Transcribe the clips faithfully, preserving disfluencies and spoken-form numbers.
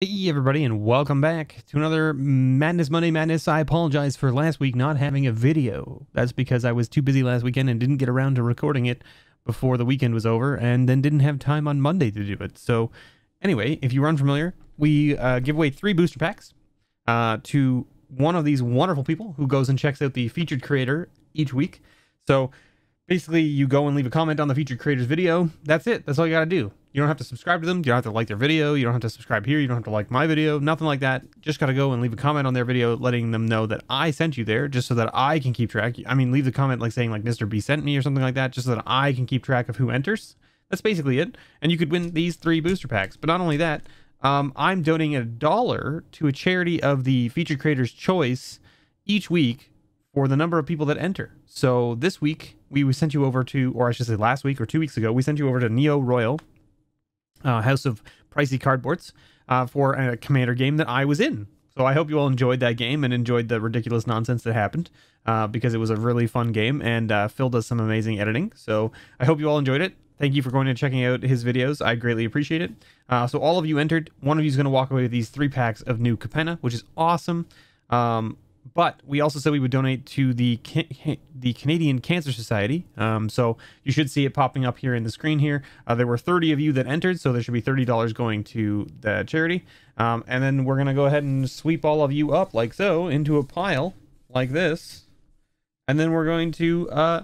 Hey everybody, and welcome back to another Madness Monday Madness. I apologize for last week not having a video. That's because I was too busy last weekend and didn't get around to recording it before the weekend was over, and then didn't have time on Monday to do it. So anyway, if you were unfamiliar, we uh, give away three booster packs uh, to one of these wonderful people who goes and checks out the featured creator each week. So basically, you go and leave a comment on the featured creator's video. That's it. That's all you got to do. You don't have to subscribe to them. You don't have to like their video. You don't have to subscribe here. You don't have to like my video. Nothing like that. Just got to go and leave a comment on their video letting them know that I sent you there, just so that I can keep track. I mean, leave the comment like saying like Mister B sent me or something like that, just so that I can keep track of who enters. That's basically it. And you could win these three booster packs. But not only that, um, I'm donating a dollar to a charity of the featured creator's choice each week for the number of people that enter. So this week we sent you over to, or I should say last week or two weeks ago, we sent you over to Neo Royal. Uh, House of Pricey Cardboards uh, for a Commander game that I was in. So I hope you all enjoyed that game and enjoyed the ridiculous nonsense that happened uh, because it was a really fun game, and uh, Phil does some amazing editing. So I hope you all enjoyed it. Thank you for going and checking out his videos. I greatly appreciate it. Uh, so all of you entered. One of you is going to walk away with these three packs of New Capenna, which is awesome. Um, but we also said we would donate to the Can the Canadian Cancer Society, um, so you should see it popping up here in the screen here. Uh, there were thirty of you that entered, so there should be thirty dollars going to the charity, um, and then we're going to go ahead and sweep all of you up like so into a pile like this, and then we're going to uh,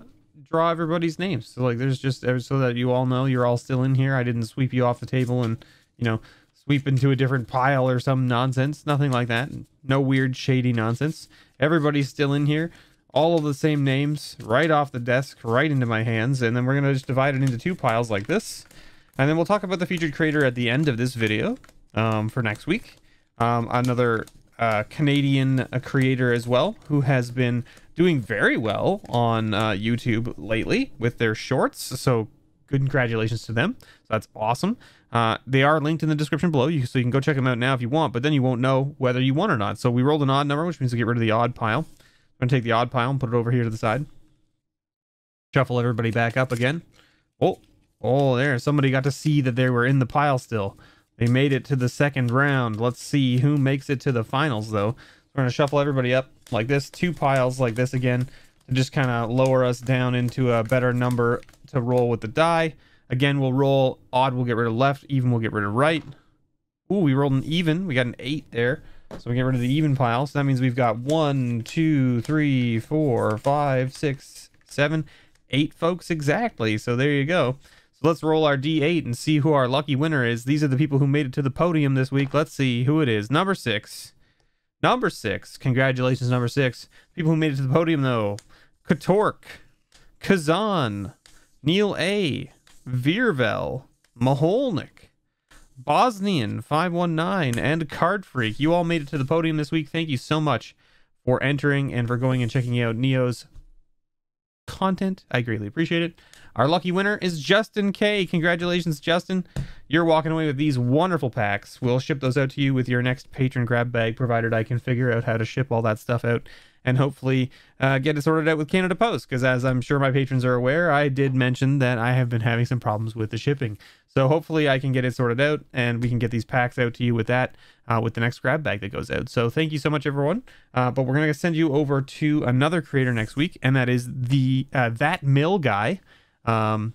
draw everybody's names. So like there's just so that you all know you're all still in here. I didn't sweep you off the table and, you know, sweep into a different pile or some nonsense. Nothing like that. No weird shady nonsense. Everybody's still in here. All of the same names right off the desk, right into my hands. And then we're going to just divide it into two piles like this. And then we'll talk about the featured creator at the end of this video um, for next week. Um, another uh, Canadian uh, creator as well, who has been doing very well on uh, YouTube lately with their shorts. So good congratulations to them. So that's awesome. Uh, they are linked in the description below, you, so you can go check them out now if you want, but then you won't know whether you won or not. So we rolled an odd number, which means we get rid of the odd pile. I'm going to take the odd pile and put it over here to the side. Shuffle everybody back up again. Oh, oh, there. Somebody got to see that they were in the pile still. They made it to the second round. Let's see who makes it to the finals, though. We're going to shuffle everybody up like this, two piles like this again, to just kind of lower us down into a better number to roll with the die. Again, we'll roll odd, we'll get rid of left, even we'll get rid of right. Ooh, we rolled an even. We got an eight there. So we get rid of the even pile. So that means we've got one, two, three, four, five, six, seven, eight folks exactly. So there you go. So let's roll our D eight and see who our lucky winner is. These are the people who made it to the podium this week. Let's see who it is. Number six. Number six. Congratulations, number six. People who made it to the podium, though. Katork, Kazan, Neil A., Virvel, Maholnik, Bosnian five one nine, and Card Freak. You all made it to the podium this week. Thank you so much for entering and for going and checking out Neo's content. I greatly appreciate it. Our lucky winner is Justin K. Congratulations, Justin. You're walking away with these wonderful packs. We'll ship those out to you with your next patron grab bag, provided I can figure out how to ship all that stuff out and hopefully uh, get it sorted out with Canada Post, because as I'm sure my patrons are aware, I did mention that I have been having some problems with the shipping. So hopefully I can get it sorted out and we can get these packs out to you with that, uh, with the next grab bag that goes out. So thank you so much, everyone. Uh, but we're going to send you over to another creator next week, and that is the uh, That Mill Guy, um,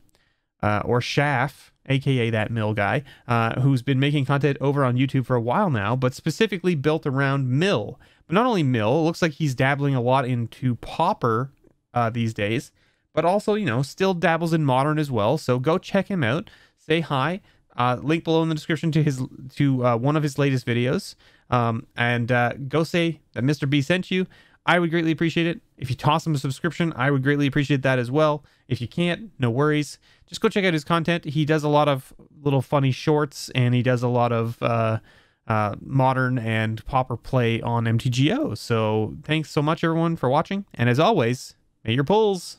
uh, or Shaff, A K A That Mill Guy, uh, who's been making content over on YouTube for a while now, but specifically built around mill. But not only mill, it looks like he's dabbling a lot into Pauper uh, these days, but also, you know, still dabbles in Modern as well. So go check him out. Say hi. Uh, link below in the description to his to uh, one of his latest videos. Um, and uh, go say that Mister B sent you. I would greatly appreciate it. If you toss him a subscription, I would greatly appreciate that as well. If you can't, no worries. Just go check out his content. He does a lot of little funny shorts, and he does a lot of uh, uh, Modern and Pauper play on M T G O. So thanks so much, everyone, for watching. And as always, may your pulls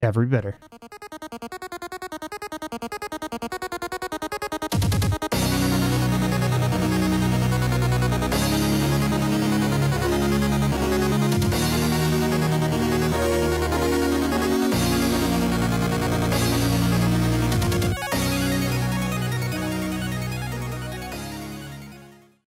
every better.